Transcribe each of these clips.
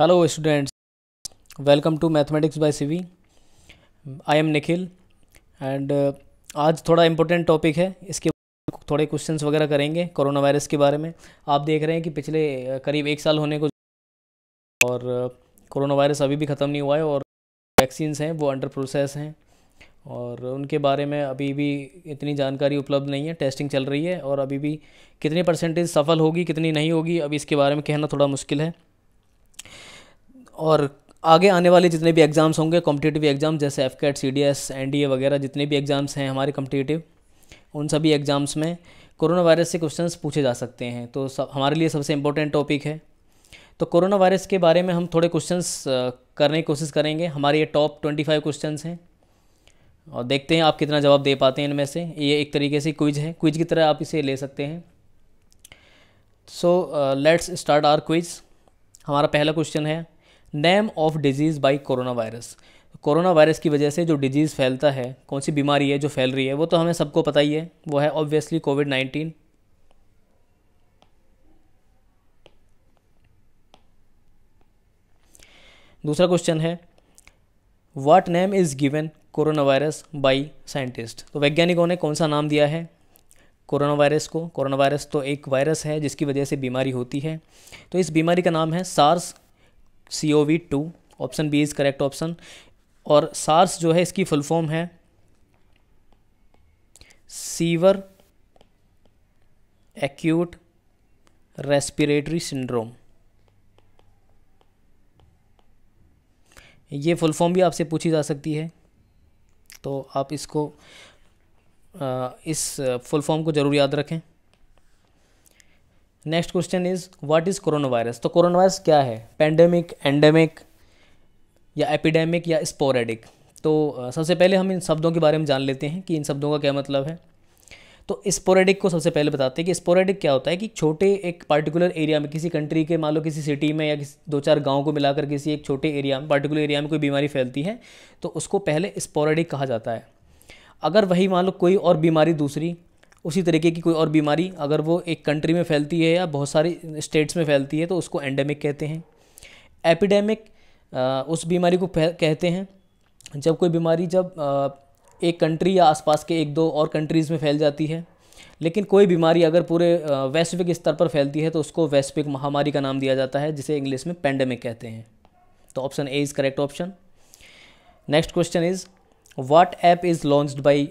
Hello students, welcome to mathematics by Shivi. I am Nikhil and आज थोड़ा important topic है। इसके थोड़े क्वेश्चंस वगैरह करेंगे कोरोना वायरस के बारे में। आप देख रहे हैं कि पिछले करीब एक साल होने को और कोरोना वायरस अभी भी ख़त्म नहीं हुआ है और वैक्सीन्स हैं वो अंडर प्रोसेस हैं और उनके बारे में अभी भी इतनी जानकारी उपलब्ध नहीं है। टेस्टिंग चल रही है और अभी भी कितनी परसेंटेज सफल होगी कितनी नहीं होगी अभी इसके बारे में कहना थोड़ा मुश्किल है। और आगे आने वाले जितने भी एग्ज़ाम्स होंगे कॉम्पिटिटिव एग्ज़ाम जैसे FCAT, CDS, NDA वगैरह जितने भी एग्ज़ाम्स हैं हमारे कॉम्पिटिटिव, उन सभी एग्ज़ाम्स में कोरोना वायरस से क्वेश्चंस पूछे जा सकते हैं। तो हमारे लिए सबसे इम्पोर्टेंट टॉपिक है। तो कोरोना वायरस के बारे में हम थोड़े क्वेश्चंस करने की कोशिश करेंगे। हमारे ये टॉप 25 क्वेश्चंस हैं और देखते हैं आप कितना जवाब दे पाते हैं इनमें से। ये एक तरीके से क्विज है, क्विज की तरह आप इसे ले सकते हैं। So let's start our quiz. हमारा पहला क्वेश्चन है name of disease by corona virus. Corona virus की वजह से जो डिजीज़ फैलता है, कौन सी बीमारी है जो फैल रही है वो तो हमें सबको पता ही है, वो है ऑब्वियसली कोविड-19। दूसरा क्वेश्चन है what name is given corona virus by scientist. तो वैज्ञानिकों ने कौन सा नाम दिया है कोरोना वायरस को। कोरोना वायरस तो एक वायरस है जिसकी वजह से बीमारी होती है, तो इस बीमारी का नाम है SARS-CoV-2। Option B is correct option. और सार्स जो है इसकी फुल फॉर्म है सीवर एक्यूट रेस्पिरेटरी सिंड्रोम। ये फुल फॉर्म भी आपसे पूछी जा सकती है, तो आप इसको इस फुल फॉर्म को ज़रूर याद रखें। Next question is what is corona virus. तो कोरोना वायरस क्या है, पेंडेमिक, एंडेमिक या एपिडेमिक या स्पोरेडिक। तो सबसे पहले हम इन शब्दों के बारे में जान लेते हैं कि इन शब्दों का क्या मतलब है। तो स्पोरेडिक को सबसे पहले बताते हैं कि स्पोरेडिक क्या होता है, कि छोटे एक पार्टिकुलर एरिया में, किसी कंट्री के मान लो किसी सिटी में या किसी दो चार गाँव को मिलाकर किसी एक छोटे एरिया में, पार्टिकुलर एरिया में कोई बीमारी फैलती है तो उसको पहले स्पोरेडिक कहा जाता है। अगर वही मान लो कोई और बीमारी, दूसरी उसी तरीके की कोई और बीमारी अगर वो एक कंट्री में फैलती है या बहुत सारी स्टेट्स में फैलती है तो उसको एंडेमिक कहते हैं। एपिडेमिक उस बीमारी को कहते हैं जब कोई बीमारी एक कंट्री या आसपास के एक दो और कंट्रीज़ में फैल जाती है। लेकिन कोई बीमारी अगर पूरे वैश्विक स्तर पर फैलती है तो उसको वैश्विक महामारी का नाम दिया जाता है जिसे इंग्लिश में पेंडेमिक कहते हैं। तो option A is correct option. Next question is what app is launched by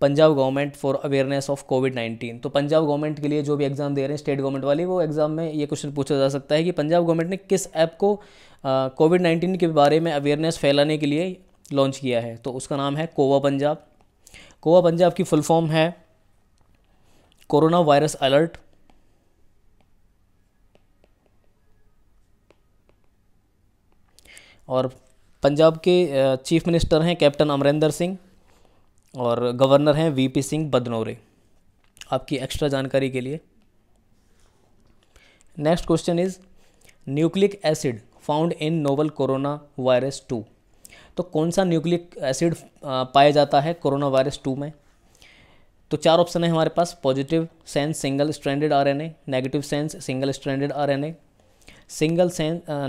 Punjab government for awareness of कोविड-19। तो पंजाब गवर्नमेंट के लिए जो भी एग्ज़ाम दे रहे हैं स्टेट गवर्नमेंट वाले, वो एग्ज़ाम में ये क्वेश्चन पूछा जा सकता है कि पंजाब गवर्नमेंट ने किस ऐप को कोविड-19 के बारे में अवेयरनेस फैलाने के लिए लॉन्च किया है। तो उसका नाम है कोवा पंजाब। कोवा पंजाब की फुल फॉर्म है कोरोना वायरस अलर्ट। और पंजाब के चीफ मिनिस्टर हैं कैप्टन अमरिंदर सिंह और गवर्नर हैं VP सिंह बदनौरे। आपकी एक्स्ट्रा जानकारी के लिए। Next question is nucleic acid found in novel corona virus 2। तो कौन सा न्यूक्लिक एसिड पाया जाता है कोरोना वायरस 2 में। तो चार ऑप्शन है हमारे पास, positive sense single stranded RNA, negative sense single stranded RNA,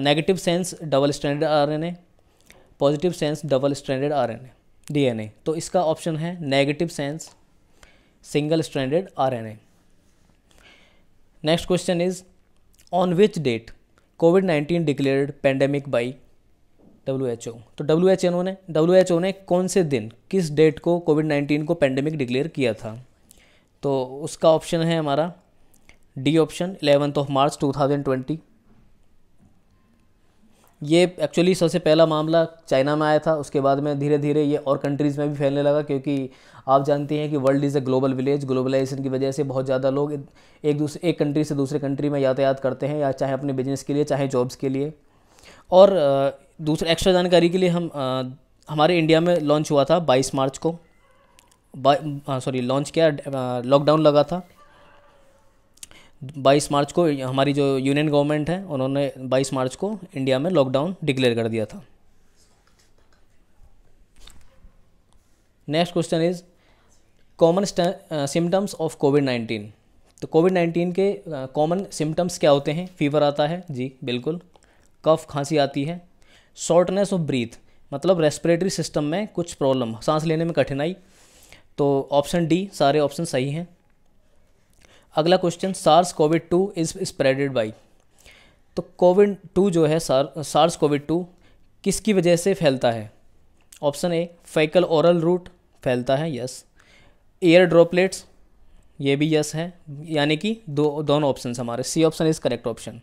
negative sense double stranded RNA, positive sense double stranded DNA। तो इसका ऑप्शन है negative sense single stranded RNA। Next question is on which date कोविड-19 declared pandemic by WHO। तो WHO ने कौन से दिन, किस डेट को कोविड-19 को पेंडेमिक डिक्लेयर किया था। तो उसका ऑप्शन है हमारा डी ऑप्शन 11 मार्च 2020। ये एक्चुअली सबसे पहला मामला चाइना में आया था, उसके बाद में धीरे धीरे ये और कंट्रीज़ में भी फैलने लगा, क्योंकि आप जानते हैं कि world is a global village. Globalization की वजह से बहुत ज़्यादा लोग एक कंट्री से दूसरे कंट्री में यातायात करते हैं, या चाहे अपने बिजनेस के लिए चाहे जॉब्स के लिए। और दूसरे एक्स्ट्रा जानकारी के लिए हमारे इंडिया में लॉन्च हुआ था 22 मार्च को, लॉकडाउन लगा था 22 मार्च को। हमारी जो यूनियन गवर्नमेंट है उन्होंने 22 मार्च को इंडिया में लॉकडाउन डिक्लेयर कर दिया था। Next question is common symptoms of कोविड-19। तो कोविड-19 के कॉमन सिम्टम्स क्या होते हैं। फीवर आता है, जी बिल्कुल। कफ, खांसी आती है। शॉर्टनेस ऑफ ब्रीथ मतलब रेस्पिरेटरी सिस्टम में कुछ प्रॉब्लम, सांस लेने में कठिनाई। तो ऑप्शन डी, सारे ऑप्शन सही हैं। अगला question, SARS covid 2 is spreaded by. तो कोविड-2 जो है सार्स कोविड-2 किसकी वजह से फैलता है? Option A faecal oral route फैलता है, यस। एयर ड्रॉपलेट्स, ये भी यस है, यानी कि दोनों ऑप्शन हमारे, C option is correct option.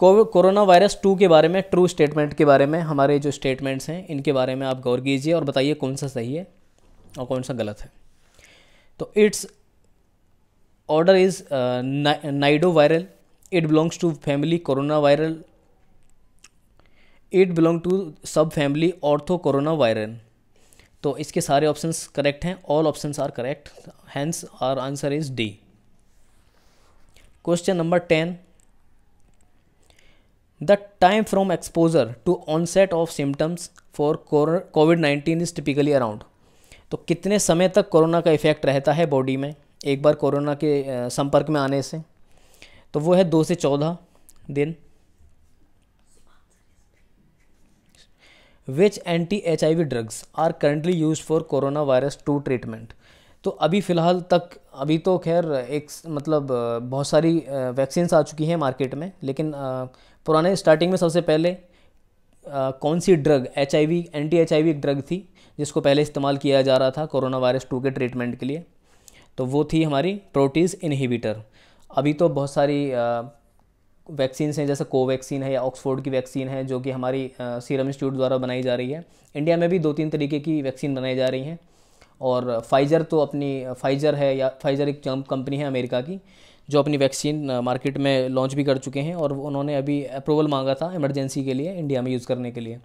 Corona virus 2 के बारे में, ट्रू स्टेटमेंट के बारे में, हमारे जो स्टेटमेंट्स हैं इनके बारे में आप गौर कीजिए और बताइए कौन सा सही है और कौन सा गलत है। तो its order is nido viral, it belongs to family corona viral, it belong to sub family ortho corona viral. तो इसके सारे ऑप्शंस करेक्ट हैं, all options are correct, hence our answer is D. Question number 10, the time from exposure to onset of symptoms for कोविड-19 is typically around. तो कितने समय तक corona का इफेक्ट रहता है बॉडी में एक बार कोरोना के संपर्क में आने से? तो वो है 2 से 14 दिन। Which anti HIV drugs are currently use for corona virus 2 treatment. तो अभी फ़िलहाल तक, अभी तो खैर एक मतलब बहुत सारी वैक्सीन्स आ चुकी हैं मार्केट में, लेकिन पुराने स्टार्टिंग में सबसे पहले कौन सी ड्रग एंटी HIV ड्रग थी जिसको पहले इस्तेमाल किया जा रहा था कोरोना वायरस 2 के ट्रीटमेंट के लिए? तो वो थी हमारी प्रोटीज़ इनहिबिटर। अभी तो बहुत सारी वैक्सीन्स हैं, जैसे कोवैक्सीन है या ऑक्सफोर्ड की वैक्सीन है जो कि हमारी सीरम इंस्टीट्यूट द्वारा बनाई जा रही है। इंडिया में भी 2-3 तरीके की वैक्सीन बनाई जा रही हैं। और फाइजर तो अपनी फाइजर एक कंपनी है अमेरिका की जो अपनी वैक्सीन मार्केट में लॉन्च भी कर चुके हैं और उन्होंने अभी अप्रूवल मांगा था इमरजेंसी के लिए इंडिया में यूज़ करने के लिए।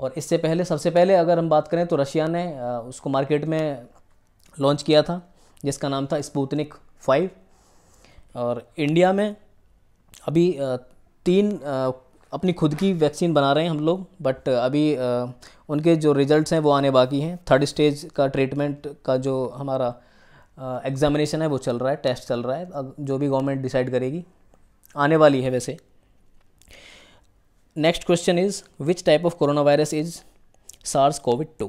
और इससे पहले, सबसे पहले अगर हम बात करें तो रशिया ने उसको मार्केट में लॉन्च किया था जिसका नाम था स्पुतनिक-V। और इंडिया में अभी 3 अपनी खुद की वैक्सीन बना रहे हैं हम लोग, बट अभी उनके जो रिजल्ट्स हैं वो आने बाकी हैं। 3rd स्टेज का ट्रीटमेंट का जो हमारा एग्जामिनेशन है वो चल रहा है, टेस्ट चल रहा है, अब जो भी गवर्नमेंट डिसाइड करेगी आने वाली है वैसे। Next question is which type of corona virus is SARS-CoV-2।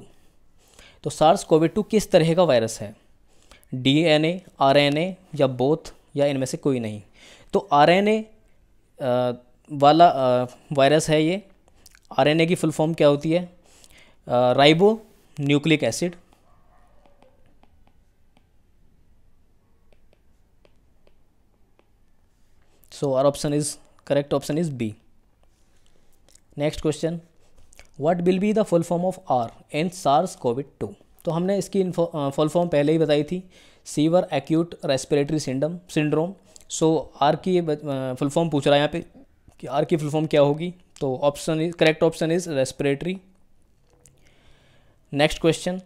तो SARS-CoV-2 किस तरह का वायरस है? DNA, RNA या बोथ या इनमें से कोई नहीं? तो RNA वाला वायरस है ये। RNA की फुल फॉर्म क्या होती है? Ribo nucleic acid. So our option is correct, option is B. Next question, what will be the full form of R in SARS-CoV-2? तो हमने इसकी फुल फॉर्म पहले ही बताई थी, severe acute respiratory syndrome. So R की full form पूछ रहा है यहाँ पे कि R की फुल फॉर्म क्या होगी। तो option, correct option is respiratory. Next question,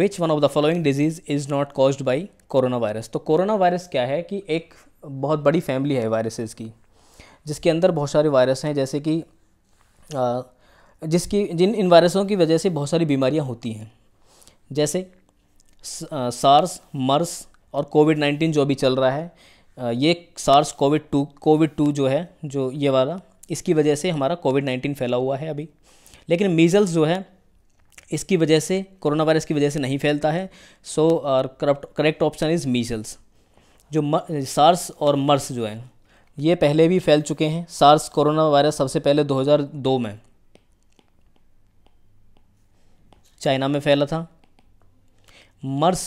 which one of the following disease is not caused by corona virus. तो कोरोना वायरस क्या है कि एक बहुत बड़ी फैमिली है वायरसेस की जिसके अंदर बहुत सारे वायरस हैं, जैसे कि जिन वायरसों की वजह से बहुत सारी बीमारियां होती हैं, जैसे सार्स, मर्स और कोविड-19 जो अभी चल रहा है। ये SARS-CoV-2 जो है, जो ये वाला, इसकी वजह से हमारा कोविड-19 फैला हुआ है अभी। लेकिन मीज़ल्स जो है इसकी वजह से, कोरोना वायरस की वजह से नहीं फैलता है। So correct option is measles. जो सार्स और मर्स जो हैं ये पहले भी फैल चुके हैं। सार्स कोरोना वायरस सबसे पहले 2002 में चाइना में फैला था। मर्स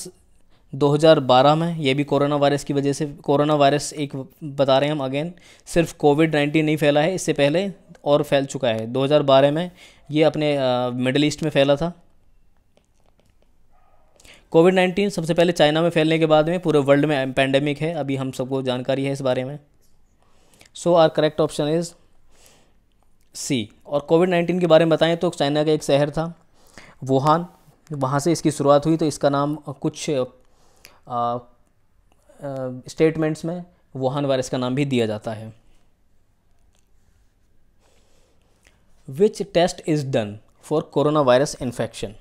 2012 में, ये भी कोरोना वायरस की वजह से, कोरोना वायरस एक बता रहे हैं हम अगेन, सिर्फ कोविड-19 नहीं फैला है, इससे पहले और फैल चुका है। 2012 में ये अपने मिडिल ईस्ट में फैला था। कोविड-19 सबसे पहले चाइना में फैलने के बाद में पूरे वर्ल्ड में पैंडेमिक है, अभी हम सबको जानकारी है इस बारे में। So our correct option is C. और कोविड-19 के बारे में बताएं तो चाइना का एक शहर था वुहान, वहाँ से इसकी शुरुआत हुई। तो इसका नाम कुछ स्टेटमेंट्स में वुहान वायरस का नाम भी दिया जाता है। Which test is done for corona virus infection.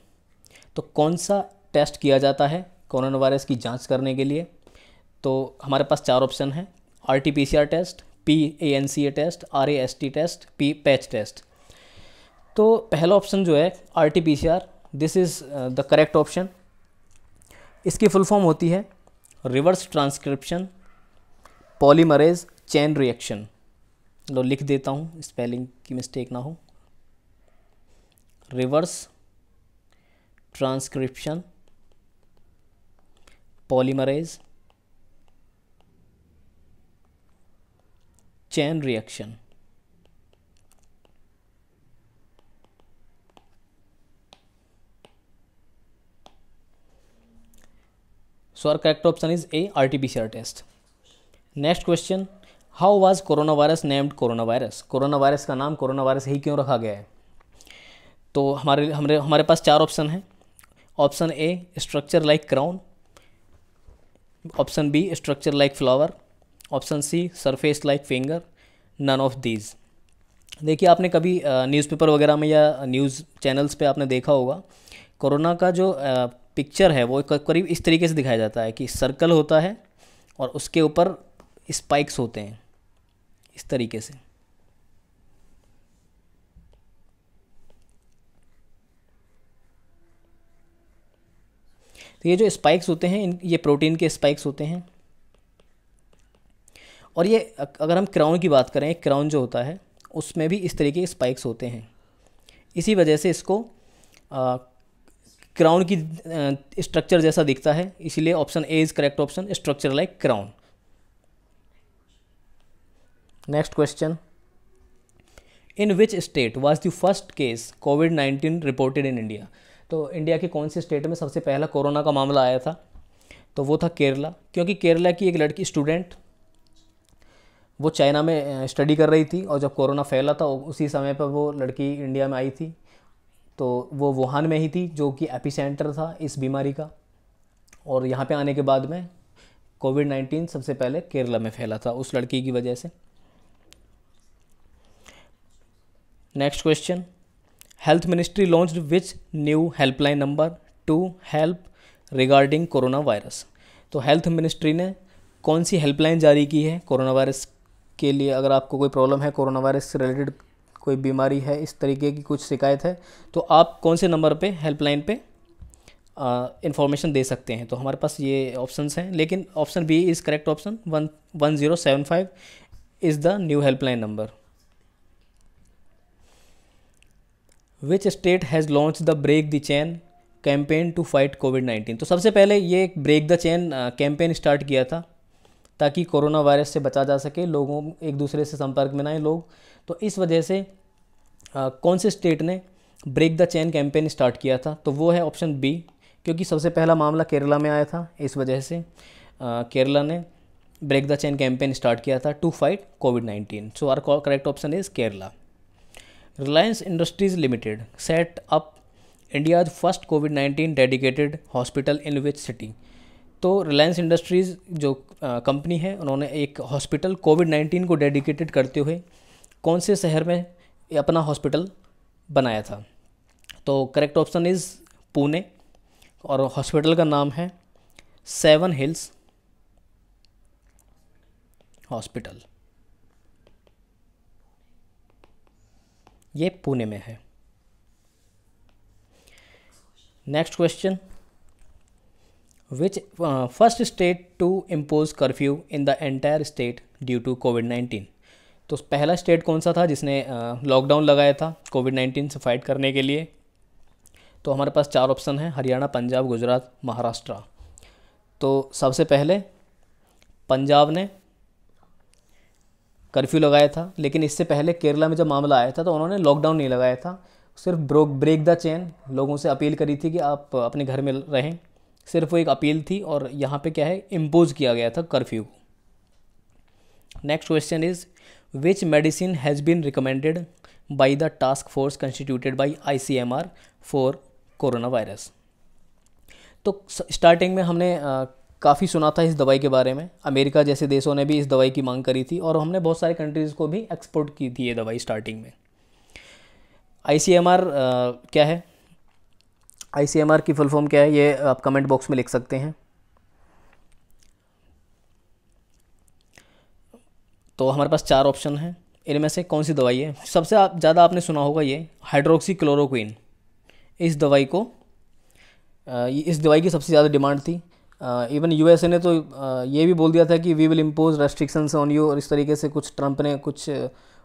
तो कौन सा टेस्ट किया जाता है कोरोना वायरस की जांच करने के लिए? तो हमारे पास 4 ऑप्शन हैं, RT-PCR test, PANCA test, RAST test, patch test. तो पहला ऑप्शन जो है RT-PCR, this is the correct option. इसकी फुल फॉर्म होती है reverse transcription polymerase chain reaction. लो लिख देता हूँ, स्पेलिंग की मिस्टेक ना हो। Reverse transcription polymerase chain reaction. So our correct option is A, RT-PCR test. Next question, how was corona virus named corona virus? Corona virus का नाम corona virus ही क्यों रखा गया है? तो हमारे पास चार ऑप्शन हैं। Option A structure like crown, option B structure like flower, option C surface like finger, none of these. देखिए आपने कभी न्यूज़पेपर वगैरह में या न्यूज़ चैनल्स पे आपने देखा होगा, कोरोना का जो पिक्चर है वो करीब इस तरीके से दिखाया जाता है कि सर्कल होता है और उसके ऊपर स्पाइक्स होते हैं इस तरीके से। तो ये जो स्पाइक्स होते हैं ये प्रोटीन के स्पाइक्स होते हैं। और ये अगर हम क्राउन की बात करें, क्राउन जो होता है उसमें भी इस तरीके के स्पाइक्स होते हैं। इसी वजह से इसको क्राउन की स्ट्रक्चर जैसा दिखता है, इसीलिए option A is correct option, structure like crown. Next question, in which state was the first case कोविड-19 रिपोर्टेड इन इंडिया? तो इंडिया के कौन से स्टेट में सबसे पहला कोरोना का मामला आया था? तो वो था केरला, क्योंकि केरला की एक लड़की स्टूडेंट वो चाइना में स्टडी कर रही थी और जब कोरोना फैला था उसी समय पर वो लड़की इंडिया में आई थी। तो वो वुहान में ही थी जो कि एपिसेंटर था इस बीमारी का, और यहाँ पे आने के बाद में कोविड-19 सबसे पहले केरला में फैला था उस लड़की की वजह से। Next question, health ministry launched which new helpline number to help regarding corona virus? तो हेल्थ मिनिस्ट्री ने कौन सी हेल्पलाइन जारी की है कोरोना वायरस के लिए? अगर आपको कोई प्रॉब्लम है, कोरोना वायरस से रिलेटेड कोई बीमारी है, इस तरीके की कुछ शिकायत है, तो आप कौन से नंबर पे, हेल्पलाइन पे इंफॉर्मेशन दे सकते हैं? तो हमारे पास ये ऑप्शंस हैं, लेकिन option B is correct option, 1075 is the new helpline number. Which state has launch the break the chain campaign to fight कोविड-19? तो सबसे पहले ये break the chain campaign start किया था ताकि कोरोना वायरस से बचा जा सके, लोगों एक दूसरे से संपर्क में ना आए लोग। तो इस वजह से कौन से स्टेट ने break the chain campaign start किया था? तो वो है ऑप्शन बी, क्योंकि सबसे पहला मामला केरला में आया था, इस वजह से केरला ने break the chain campaign start किया था to fight covid. So our correct option is Kerala. Reliance industries limited set up India's first covid dedicated hospital in which city? तो रिलायंस इंडस्ट्रीज़ जो कंपनी है उन्होंने एक हॉस्पिटल कोविड-19 को डेडिकेटेड करते हुए कौन से शहर में अपना हॉस्पिटल बनाया था? तो करेक्ट ऑप्शन इज़ पुणे, और हॉस्पिटल का नाम है सेवन हिल्स हॉस्पिटल, ये पुणे में है। Next question, which first state to impose curfew in the entire state due to कोविड-19? तो पहला स्टेट कौन सा था जिसने लॉकडाउन लगाया था कोविड-19 से फाइट करने के लिए? तो हमारे पास चार ऑप्शन हैं, हरियाणा, पंजाब, गुजरात, महाराष्ट्र। तो सबसे पहले पंजाब ने कर्फ्यू लगाया था, लेकिन इससे पहले केरला में जब मामला आया था तो उन्होंने लॉकडाउन नहीं लगाया था, सिर्फ ब्रेक द चेन, लोगों से अपील करी थी कि आप अपने घर में रहें, सिर्फ वो एक अपील थी। और यहाँ पे क्या है, इम्पोज किया गया था कर्फ्यू को। Next question is which medicine has been recommended by the task force constituted by ICMR for corona virus? तो स्टार्टिंग में हमने काफ़ी सुना था इस दवाई के बारे में, अमेरिका जैसे देशों ने भी इस दवाई की मांग करी थी और हमने बहुत सारे कंट्रीज़ को भी एक्सपोर्ट की थी ये दवाई स्टार्टिंग में। ICMR क्या है? ICMR की फुल फॉर्म क्या है, ये आप कमेंट बॉक्स में लिख सकते हैं। तो हमारे पास चार ऑप्शन हैं, इनमें से कौन सी दवाई है। सबसे ज़्यादा आपने सुना होगा ये हाइड्रोक्सीक्लोरोक्विन, इस दवाई की सबसे ज़्यादा डिमांड थी। इवन यूएसए ने तो ये भी बोल दिया था कि we will impose restrictions on you, और इस तरीके से कुछ ट्रंप ने कुछ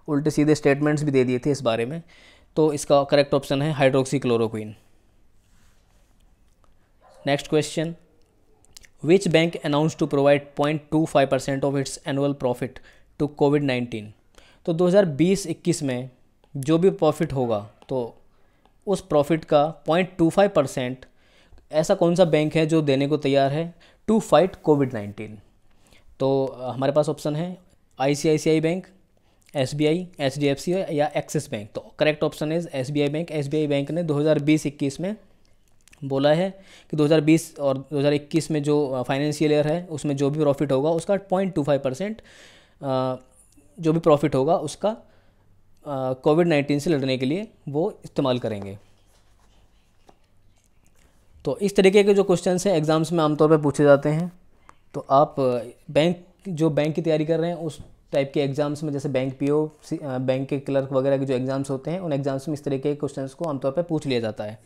उल्टे सीधे स्टेटमेंट्स भी दे दिए थे इस बारे में। तो इसका करेक्ट ऑप्शन है hydroxychloroquine. Next question, which bank announce to provide 0.25% of its annual profit to कोविड-19। तो 2020-21 में जो भी प्रॉफिट होगा तो उस प्रॉफिट का 0.25% ऐसा कौन सा बैंक है जो देने को तैयार है टू फाइट कोविड-19। तो हमारे पास ऑप्शन है ICICI बैंक, SBI, HDFC या एक्सिस बैंक। तो correct option is SBI bank. SBI bank ने 2020-21 में बोला है कि 2020 और 2021 में जो फाइनेंशियल ईयर है उसमें जो भी प्रॉफिट होगा उसका 0.25% जो भी प्रॉफिट होगा उसका कोविड-19 से लड़ने के लिए वो इस्तेमाल करेंगे। तो इस तरीके के जो क्वेश्चंस हैं एग्ज़ाम्स में आमतौर पर पूछे जाते हैं। तो आप बैंक की तैयारी कर रहे हैं उस टाइप के एग्ज़ाम्स में, जैसे बैंक PO, बैंक के क्लर्क वगैरह के जो एग्ज़ाम्स होते हैं, उन एग्ज़ाम्स में इस तरीके के क्वेश्चंस को आमतौर पर पूछ लिया जाता है।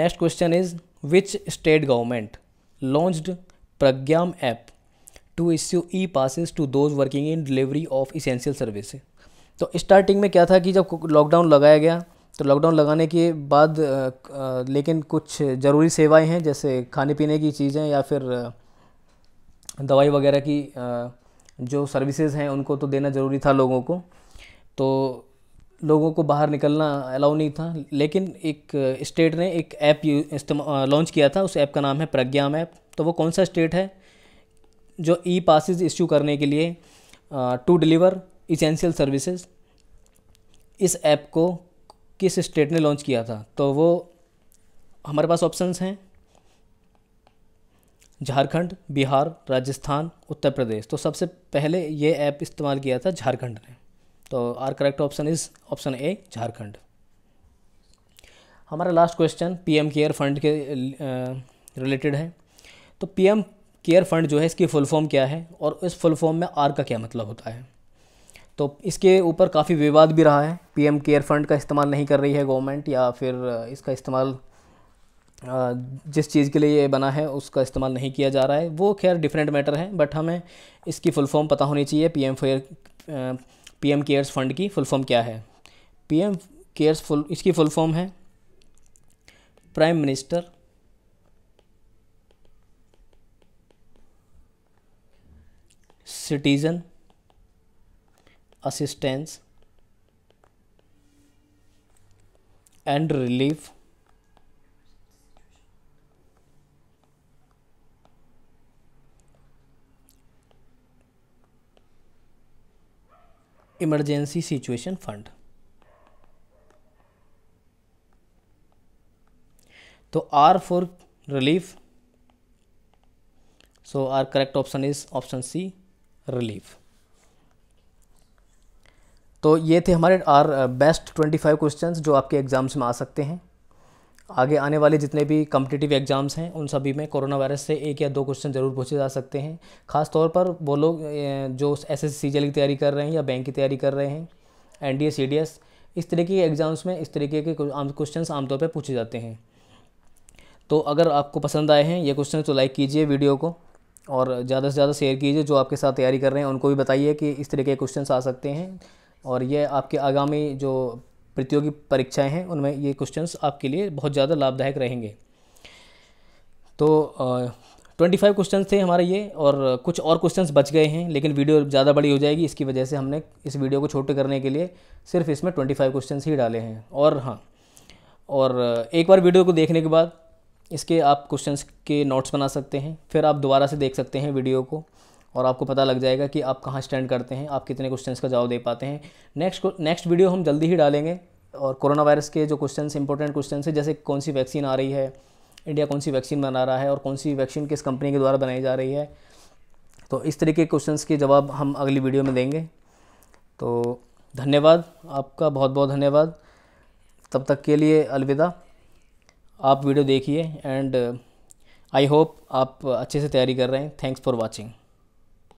Next question is which state government launched Pragyam app to issue e passes to those working in delivery of essential service. तो स्टार्टिंग में क्या था कि जब लॉकडाउन लगाया गया तो लॉकडाउन लगाने के बाद लेकिन कुछ ज़रूरी सेवाएं हैं जैसे खाने पीने की चीज़ें या फिर दवाई वगैरह की जो सर्विसेज हैं उनको तो देना ज़रूरी था लोगों को, तो लोगों को बाहर निकलना अलाउ नहीं था। लेकिन एक स्टेट ने एक ऐप लॉन्च किया था, उस ऐप का नाम है प्रज्ञाम ऐप। तो वो कौन सा स्टेट है जो ई पासेज इश्यू करने के लिए टू डिलीवर इसेंशियल सर्विसेज, इस ऐप को किस स्टेट ने लॉन्च किया था। तो वो हमारे पास ऑप्शंस हैं झारखंड, बिहार, राजस्थान, उत्तर प्रदेश। तो सबसे पहले ये ऐप इस्तेमाल किया था झारखंड ने। तो our correct option is option A Jharkhand. हमारा last question PM care fund के रिलेटेड है। तो PM केयर फंड जो है इसकी फुल फॉर्म क्या है और इस फुल फॉर्म में आर का क्या मतलब होता है। तो इसके ऊपर काफ़ी विवाद भी रहा है। PM केयर फंड का इस्तेमाल नहीं कर रही है गवर्नमेंट, या फिर इसका इस्तेमाल जिस चीज़ के लिए ये बना है उसका इस्तेमाल नहीं किया जा रहा है, वो खैर डिफरेंट मैटर है। बट हमें इसकी फुल फॉर्म पता होनी चाहिए। PM केयर्स फंड की फुल फॉर्म क्या है। PM केयर्स इसकी फुल फॉर्म है prime minister citizen assistance and relief emergency situation fund. तो R for relief, so our correct option is option C relief. तो ये थे हमारे R बेस्ट 25 क्वेश्चंस जो आपके एग्ज़ाम्स में आ सकते हैं। आगे आने वाले जितने भी कॉम्पिटिटिव एग्ज़ाम्स हैं उन सभी में कोरोना वायरस से 1 या 2 क्वेश्चन ज़रूर पूछे जा सकते हैं। खास तौर पर वो लोग जो SSC CGL की तैयारी कर रहे हैं या बैंक की तैयारी कर रहे हैं, NDA CDS, इस तरीके के एग्ज़ाम्स में इस तरीके के क्वेश्चंस आमतौर पर पूछे जाते हैं। तो अगर आपको पसंद आए हैं ये क्वेश्चन तो लाइक कीजिए वीडियो को, और ज़्यादा से ज़्यादा शेयर कीजिए। जो आपके साथ तैयारी कर रहे हैं उनको भी बताइए कि इस तरीके के क्वेश्चन आ सकते हैं, और ये आपके आगामी जो प्रतियोगी परीक्षाएं हैं उनमें ये क्वेश्चंस आपके लिए बहुत ज़्यादा लाभदायक रहेंगे। तो 25 क्वेश्चंस थे हमारे ये, और कुछ और क्वेश्चंस बच गए हैं लेकिन वीडियो ज़्यादा बड़ी हो जाएगी, इसकी वजह से हमने इस वीडियो को छोटे करने के लिए सिर्फ इसमें 25 क्वेश्चंस ही डाले हैं। और हाँ, और एक बार वीडियो को देखने के बाद इसके आप क्वेश्चंस के नोट्स बना सकते हैं, फिर आप दोबारा से देख सकते हैं वीडियो को, और आपको पता लग जाएगा कि आप कहाँ स्टैंड करते हैं, आप कितने क्वेश्चंस का जवाब दे पाते हैं। नेक्स्ट वीडियो हम जल्दी ही डालेंगे, और कोरोना वायरस के जो क्वेश्चंस इंपॉर्टेंट क्वेश्चंस है जैसे कौन सी वैक्सीन आ रही है, इंडिया कौन सी वैक्सीन बना रहा है और कौन सी वैक्सीन किस कंपनी के द्वारा बनाई जा रही है, तो इस तरीके के क्वेश्चंस के जवाब हम अगली वीडियो में देंगे। तो धन्यवाद आपका, बहुत बहुत धन्यवाद। तब तक के लिए अलविदा। आप वीडियो देखिए एंड आई होप आप अच्छे से तैयारी कर रहे हैं। Thanks for watching.